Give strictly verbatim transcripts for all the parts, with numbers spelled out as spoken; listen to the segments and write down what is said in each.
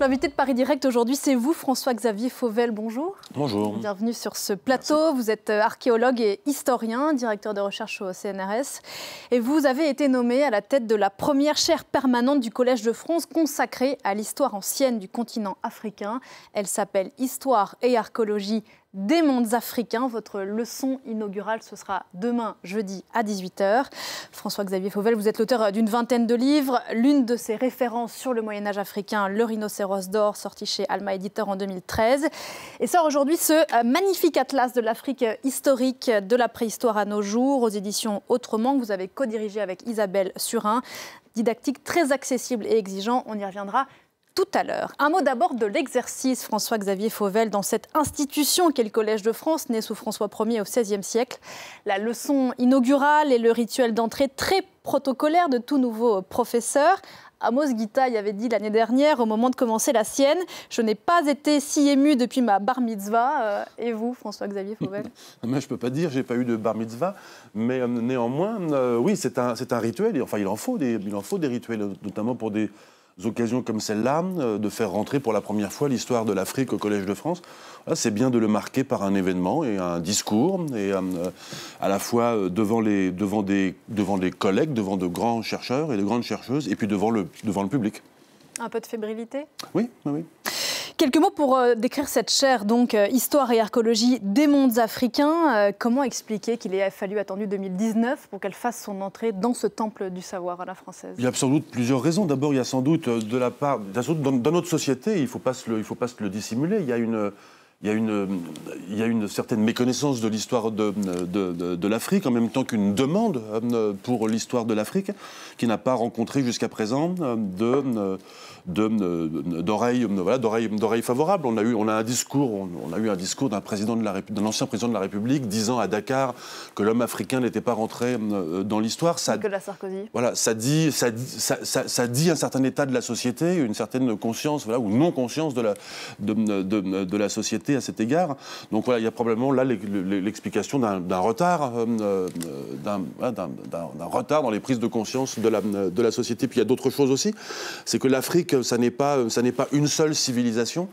L'invité de Paris Direct aujourd'hui, c'est vous, François-Xavier Fauvelle. Bonjour. Bonjour. Bienvenue sur ce plateau. Merci. Vous êtes archéologue et historien, directeur de recherche au C N R S. Et vous avez été nommé à la tête de la première chaire permanente du Collège de France consacrée à l'histoire ancienne du continent africain. Elle s'appelle « Histoire et archéologie des mondes africains ». Votre leçon inaugurale, ce sera demain, jeudi, à dix-huit heures. François-Xavier Fauvelle, vous êtes l'auteur d'une vingtaine de livres. L'une de ses références sur le Moyen-Âge africain, Le rhinocéros d'or, sorti chez Alma Éditeur en deux mille treize. Et sort aujourd'hui ce magnifique atlas de l'Afrique historique, de la préhistoire à nos jours, aux éditions Autrement, que vous avez co-dirigé avec Isabelle Surin. Didactique très accessible et exigeant, on y reviendra tout à l'heure. Un mot d'abord de l'exercice, François-Xavier Fauvelle, dans cette institution qu'est le Collège de France, né sous François premier au seizième siècle. La leçon inaugurale et le rituel d'entrée très protocolaire de tout nouveau professeur. Amos Gitaï avait dit l'année dernière, au moment de commencer la sienne, « Je n'ai pas été si ému depuis ma bar mitzvah ». Et vous, François-Xavier Fauvelle? Je ne peux pas dire, je n'ai pas eu de bar mitzvah, mais euh, néanmoins, euh, oui, c'est un, un rituel. Et, enfin, il en faut des, il en faut des rituels, notamment pour des occasions comme celle-là, euh, de faire rentrer pour la première fois l'histoire de l'Afrique au Collège de France. Voilà, c'est bien de le marquer par un événement et un discours, et euh, à la fois devant les, devant, des, devant des collègues, devant de grands chercheurs et de grandes chercheuses, et puis devant le, devant le public. Un peu de fébrilité? Oui, oui, oui. Quelques mots pour euh, décrire cette chaire, donc euh, Histoire et archéologie des mondes africains. Euh, comment expliquer qu'il ait fallu attendre deux mille dix-neuf pour qu'elle fasse son entrée dans ce temple du savoir à la française? Il y a sans doute plusieurs raisons. D'abord, il y a sans doute de la part, dans, dans notre société, il ne faut pas se le, il faut pas se le dissimuler. Il y a une, il y a une, il y a une certaine méconnaissance de l'histoire de, de, de, de l'Afrique, en même temps qu'une demande pour l'histoire de l'Afrique qui n'a pas rencontré jusqu'à présent de d'oreilles voilà, d'oreilles favorables. On a eu on a un discours on, on a eu un discours d'un président de la d'un ancien président de la République disant à Dakar que l'homme africain n'était pas rentré dans l'histoire. Nicolas Sarkozy. Voilà, ça dit ça, ça, ça, ça dit un certain état de la société, une certaine conscience voilà ou non conscience de la de, de, de, de la société à cet égard. Donc voilà, il y a probablement là l'explication d'un retard euh, d'un d'un retard dans les prises de conscience de la de la société. Puis il y a d'autres choses aussi, c'est que l'Afrique, ça n'est pas, ça n'est pas une seule civilisation,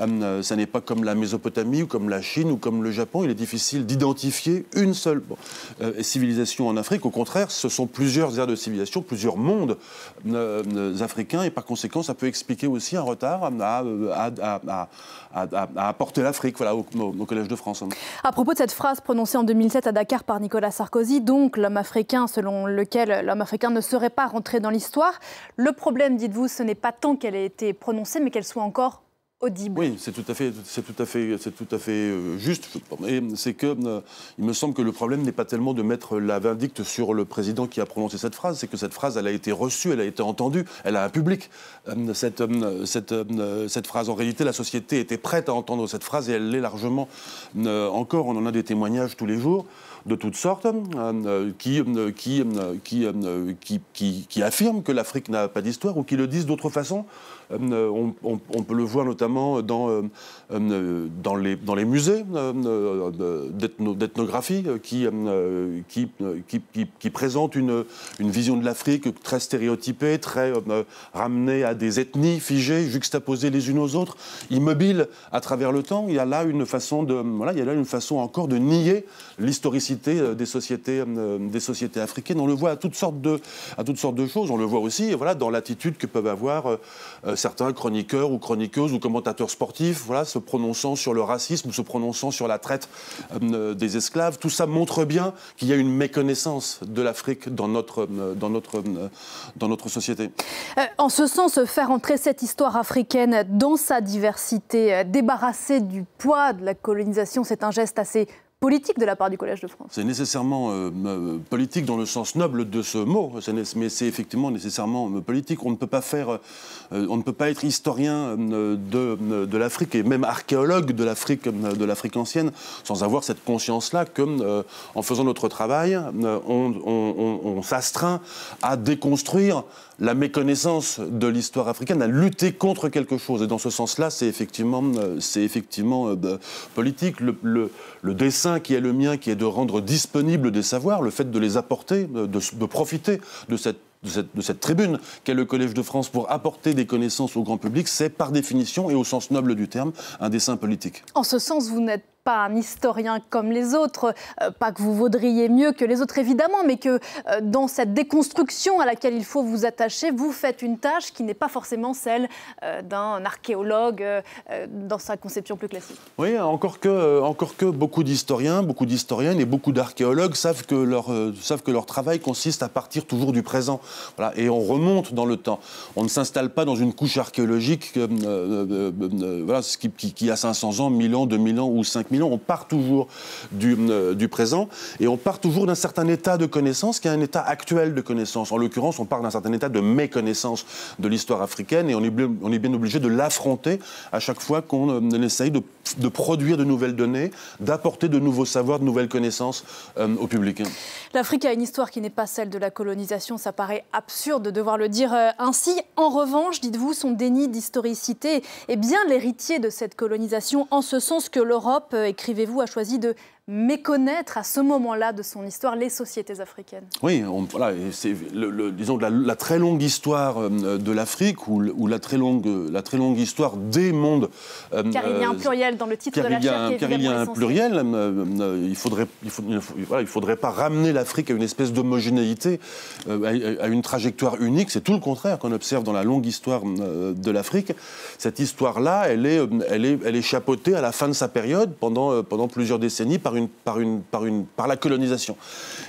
euh, ça n'est pas comme la Mésopotamie ou comme la Chine ou comme le Japon. Il est difficile d'identifier une seule bon, euh, civilisation en Afrique. Au contraire, ce sont plusieurs aires de civilisation, plusieurs mondes euh, euh, africains, et par conséquent, ça peut expliquer aussi un retard à, à, à, à, à, à apporter l'Afrique voilà, au, au, au Collège de France. À propos de cette phrase prononcée en deux mille sept à Dakar par Nicolas Sarkozy, donc l'homme africain, selon lequel l'homme africain ne serait pas rentré dans l'histoire, le problème, dites-vous, ce n'est pas tant qu'elle ait été prononcée, mais qu'elle soit encore audible. Oui, c'est tout à fait, c'est tout à fait, c'est tout à fait juste. Et c'est que, euh, il me semble que le problème n'est pas tellement de mettre la vindicte sur le président qui a prononcé cette phrase, c'est que cette phrase, elle a été reçue, elle a été entendue, elle a un public. Euh, cette, euh, cette, euh, cette phrase, en réalité, la société était prête à entendre cette phrase, et elle l'est largement euh, encore. On en a des témoignages tous les jours, de toutes sortes, euh, qui, euh, qui, euh, qui, euh, qui, qui, qui affirment que l'Afrique n'a pas d'histoire, ou qui le disent d'autre façon. Euh, on, on, on peut le voir notamment dans, euh, dans, les, dans les musées euh, d'ethnographie euh, qui, euh, qui, euh, qui, qui, qui présentent une, une vision de l'Afrique très stéréotypée, très euh, ramenée à des ethnies figées, juxtaposées les unes aux autres, immobiles à travers le temps. Il y a là une façon, de, voilà, il y a là une façon encore de nier l'historicité des sociétés, des sociétés africaines. On le voit à toutes sortes de, à toutes sortes de choses. On le voit aussi voilà, dans l'attitude que peuvent avoir euh, certains chroniqueurs ou chroniqueuses ou commentateurs sportifs, voilà, se prononçant sur le racisme, se prononçant sur la traite euh, des esclaves. Tout ça montre bien qu'il y a une méconnaissance de l'Afrique dans notre, euh, dans, notre, euh, dans notre société. Euh, en ce sens, faire entrer cette histoire africaine dans sa diversité, euh, débarrasser du poids de la colonisation, c'est un geste assez politique de la part du Collège de France. C'est nécessairement euh, politique dans le sens noble de ce mot, mais c'est effectivement nécessairement politique. On ne peut pas faire, euh, on ne peut pas être historien euh, de, de l'Afrique et même archéologue de l'Afrique, de l'Afrique ancienne, sans avoir cette conscience-là que, euh, en faisant notre travail, euh, on, on, on, on s'astreint à déconstruire la méconnaissance de l'histoire africaine, à lutter contre quelque chose. Et dans ce sens-là, c'est effectivement, c'est effectivement euh, politique. Le, le, le dessein qui est le mien, qui est de rendre disponibles des savoirs, le fait de les apporter, de, de profiter de cette de cette, de cette tribune qu'est le Collège de France pour apporter des connaissances au grand public, c'est par définition et au sens noble du terme un dessein politique. En ce sens, vous n'êtes pas un historien comme les autres, euh, pas que vous vaudriez mieux que les autres évidemment, mais que euh, dans cette déconstruction à laquelle il faut vous attacher, vous faites une tâche qui n'est pas forcément celle euh, d'un archéologue euh, dans sa conception plus classique. Oui, encore que, euh, encore que beaucoup d'historiens, beaucoup d'historiennes et beaucoup d'archéologues savent que leur, euh, savent que leur travail consiste à partir toujours du présent. Voilà, et on remonte dans le temps. On ne s'installe pas dans une couche archéologique euh, euh, euh, voilà, qui, qui, qui a cinq cents ans, mille ans, deux mille ans ou cinq mille. On part toujours du, euh, du présent et on part toujours d'un certain état de connaissance qui est un état actuel de connaissance. En l'occurrence, on part d'un certain état de méconnaissance de l'histoire africaine et on est, on est bien obligé de l'affronter à chaque fois qu'on euh, essaye de, de produire de nouvelles données, d'apporter de nouveaux savoirs, de nouvelles connaissances euh, au public. L'Afrique a une histoire qui n'est pas celle de la colonisation, ça paraît absurde de devoir le dire euh, ainsi. En revanche, dites-vous, son déni d'historicité est bien l'héritier de cette colonisation, en ce sens que l'Europe, écrivez-vous, a choisi de méconnaître à ce moment-là de son histoire les sociétés africaines. Oui, on, voilà, c'est le, le, disons la, la très longue histoire de l'Afrique ou, ou la, très longue, la très longue histoire des mondes. Car euh, il y a un pluriel dans le titre de la charte. Car il y a un pluriel, euh, euh, il ne faudrait, il faut, il faut, voilà, il faudrait pas ramener l'Afrique à une espèce d'homogénéité, euh, à, à une trajectoire unique. C'est tout le contraire qu'on observe dans la longue histoire euh, de l'Afrique. Cette histoire-là, elle est, elle, est, elle est chapeautée à la fin de sa période, pendant, euh, pendant plusieurs décennies, par Une, par, une, par, une, par la colonisation.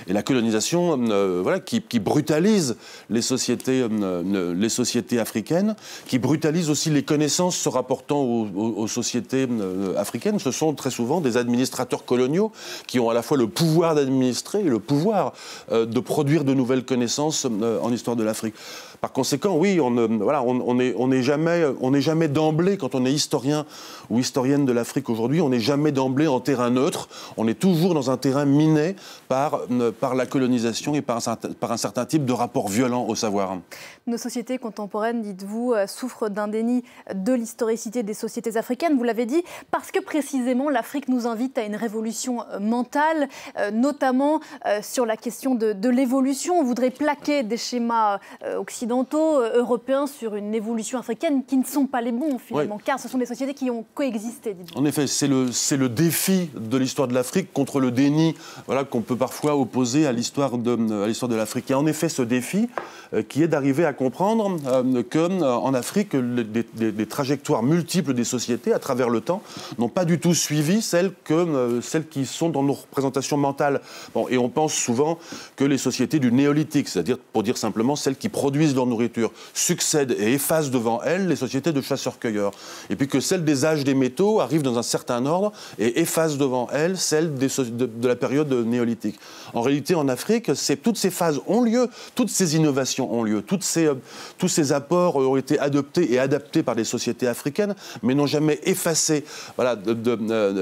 Et la colonisation euh, voilà, qui, qui brutalise les sociétés, euh, les sociétés africaines, qui brutalise aussi les connaissances se rapportant aux, aux, aux sociétés euh, africaines. Ce sont très souvent des administrateurs coloniaux qui ont à la fois le pouvoir d'administrer et le pouvoir euh, de produire de nouvelles connaissances euh, en histoire de l'Afrique. Par conséquent, oui, on euh, voilà, on, on est, on est jamais, on n'est jamais d'emblée, quand on est historien ou historienne de l'Afrique aujourd'hui, on n'est jamais d'emblée en terrain neutre. On est toujours dans un terrain miné par, par la colonisation et par un, par un certain type de rapport violent au savoir. Nos sociétés contemporaines, dites-vous, souffrent d'un déni de l'historicité des sociétés africaines, vous l'avez dit, parce que précisément l'Afrique nous invite à une révolution mentale, notamment sur la question de, de l'évolution. On voudrait plaquer des schémas occidentaux, européens, sur une évolution africaine qui ne sont pas les bons, finalement, oui. Car ce sont des sociétés qui ont coexisté, dites-vous. En effet, c'est le, c'est le défi de l'histoire de l'Afrique contre le déni voilà, qu'on peut parfois opposer à l'histoire de, à l'histoire de l'Afrique. Il y a en effet ce défi euh, qui est d'arriver à comprendre euh, qu'en euh, Afrique, les trajectoires multiples des sociétés à travers le temps n'ont pas du tout suivi celles, que, euh, celles qui sont dans nos représentations mentales. Bon, et on pense souvent que les sociétés du néolithique, c'est-à-dire pour dire simplement celles qui produisent leur nourriture, succèdent et effacent devant elles les sociétés de chasseurs-cueilleurs. Et puis que celles des âges des métaux arrivent dans un certain ordre et effacent devant elles celle des, de, de la période néolithique. En réalité, en Afrique, toutes ces phases ont lieu, toutes ces innovations ont lieu, toutes ces, euh, tous ces apports ont été adoptés et adaptés par les sociétés africaines, mais n'ont jamais effacé voilà, de, de,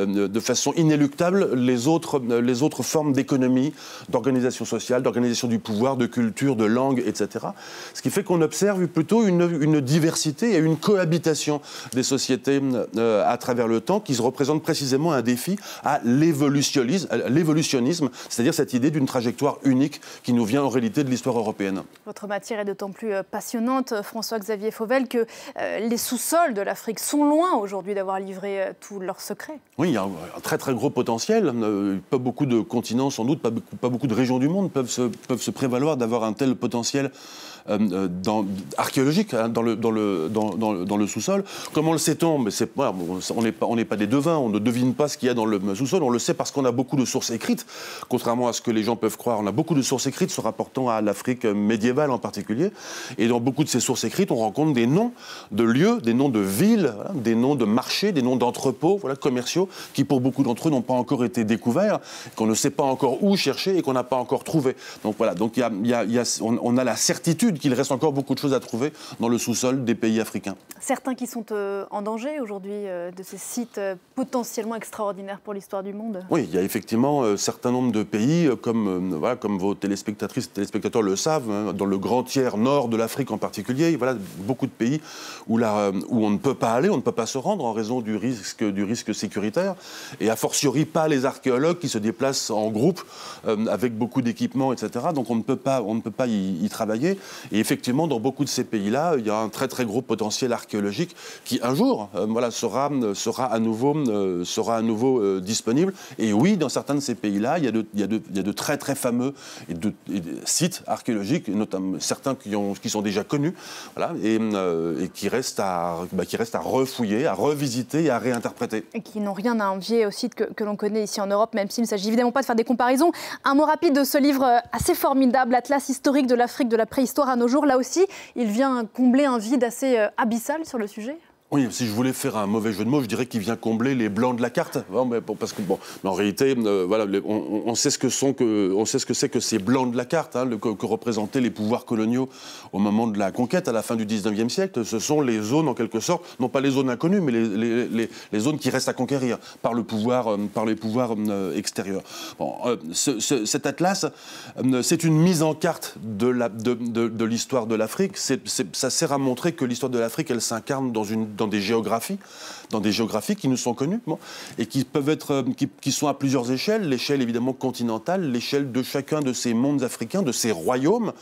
de, de façon inéluctable les autres, les autres formes d'économie, d'organisation sociale, d'organisation du pouvoir, de culture, de langue, et cetera. Ce qui fait qu'on observe plutôt une, une diversité et une cohabitation des sociétés euh, à travers le temps qui se représente précisément un défi à l'évolutionnisme, c'est-à-dire cette idée d'une trajectoire unique qui nous vient en réalité de l'histoire européenne. Votre matière est d'autant plus passionnante, François-Xavier Fauvelle, que euh, les sous-sols de l'Afrique sont loin aujourd'hui d'avoir livré euh, tous leurs secrets. Oui, il y a un, un très très gros potentiel. Euh, pas beaucoup de continents, sans doute, pas, pas beaucoup de régions du monde peuvent se, peuvent se prévaloir d'avoir un tel potentiel Euh, dans, archéologique hein, dans le, dans le, dans, dans le, dans le sous-sol. Comment le sait-on? Mais c'est, voilà, on n'est pas, on n'est pas des devins, on ne devine pas ce qu'il y a dans le sous-sol, on le sait parce qu'on a beaucoup de sources écrites, contrairement à ce que les gens peuvent croire. On a beaucoup de sources écrites se rapportant à l'Afrique médiévale en particulier, et dans beaucoup de ces sources écrites, on rencontre des noms de lieux, des noms de villes, voilà, des noms de marchés, des noms d'entrepôts voilà, commerciaux, qui pour beaucoup d'entre eux n'ont pas encore été découverts, qu'on ne sait pas encore où chercher et qu'on n'a pas encore trouvé. Donc voilà, donc, y a, y a, y a, on, on a la certitude qu'il reste encore beaucoup de choses à trouver dans le sous-sol des pays africains. Certains qui sont euh, en danger aujourd'hui euh, de ces sites euh, potentiellement extraordinaires pour l'histoire du monde. Oui, il y a effectivement un euh, certain nombre de pays, euh, comme, euh, voilà, comme vos téléspectatrices et téléspectateurs le savent, hein, dans le grand tiers nord de l'Afrique en particulier, voilà, beaucoup de pays où, la, euh, où on ne peut pas aller, on ne peut pas se rendre en raison du risque, du risque sécuritaire, et a fortiori pas les archéologues qui se déplacent en groupe euh, avec beaucoup d'équipements, et cetera. Donc on ne peut pas, on ne peut pas y, y travailler. Et effectivement, dans beaucoup de ces pays-là, il y a un très très gros potentiel archéologique qui, un jour, euh, voilà, sera, sera à nouveau, euh, sera à nouveau euh, disponible. Et oui, dans certains de ces pays-là, il y a de, il y a de, il y a de très très fameux et de, et de sites archéologiques, notamment certains qui, ont, qui sont déjà connus, voilà, et, euh, et qui, restent à, bah, qui restent à refouiller, à revisiter et à réinterpréter. Et qui n'ont rien à envier aux sites que, que l'on connaît ici en Europe, même s'il ne s'agit évidemment pas de faire des comparaisons. Un mot rapide de ce livre assez formidable, Atlas historique de l'Afrique de la préhistoire à nos jours. Là aussi, il vient combler un vide assez abyssal sur le sujet. Oui, si je voulais faire un mauvais jeu de mots, je dirais qu'il vient combler les blancs de la carte. Non, mais bon, parce que, bon, mais en réalité, euh, voilà, on, on sait ce que sont que, on sait ce que c'est que ces blancs de la carte, hein, le, que, que représentaient les pouvoirs coloniaux au moment de la conquête, à la fin du dix-neuvième siècle. Ce sont les zones, en quelque sorte, non pas les zones inconnues, mais les, les, les, les zones qui restent à conquérir par, le pouvoir, euh, par les pouvoirs euh, extérieurs. Bon, euh, ce, ce, cet atlas, euh, c'est une mise en carte de l'histoire de l'Afrique. Ça sert à montrer que l'histoire de l'Afrique, elle s'incarne dans une dans Dans des géographies, dans des géographies qui nous sont connues, bon, et qui peuvent être, qui, qui sont à plusieurs échelles, l'échelle évidemment continentale, l'échelle de chacun de ces mondes africains, de ces royaumes,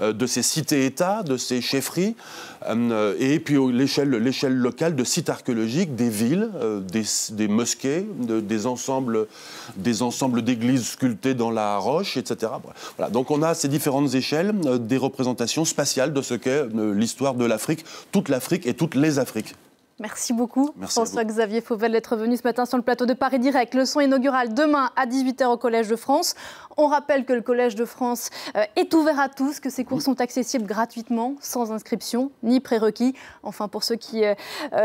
euh, de ces cités-États, de ces chefferies, euh, et puis l'échelle, l'échelle locale de sites archéologiques, des villes, euh, des, des mosquées, de, des ensembles, des ensembles d'églises sculptées dans la roche, et cetera. Voilà. Donc on a ces différentes échelles, euh, des représentations spatiales de ce qu'est euh, l'histoire de l'Afrique, toute l'Afrique et toutes les Afriques. Merci beaucoup, François-Xavier Fauvelle, d'être venu ce matin sur le plateau de Paris Direct. Leçon inaugurale demain à dix-huit heures au Collège de France. On rappelle que le Collège de France est ouvert à tous, que ses cours sont accessibles gratuitement, sans inscription ni prérequis. Enfin, pour ceux qui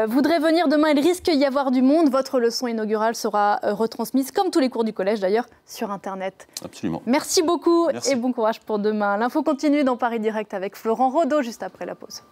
voudraient venir demain, il risque d'y avoir du monde. Votre leçon inaugurale sera retransmise, comme tous les cours du Collège d'ailleurs, sur Internet. Absolument. Merci beaucoup. Merci. Et bon courage pour demain. L'info continue dans Paris Direct avec Florent Rodot, juste après la pause.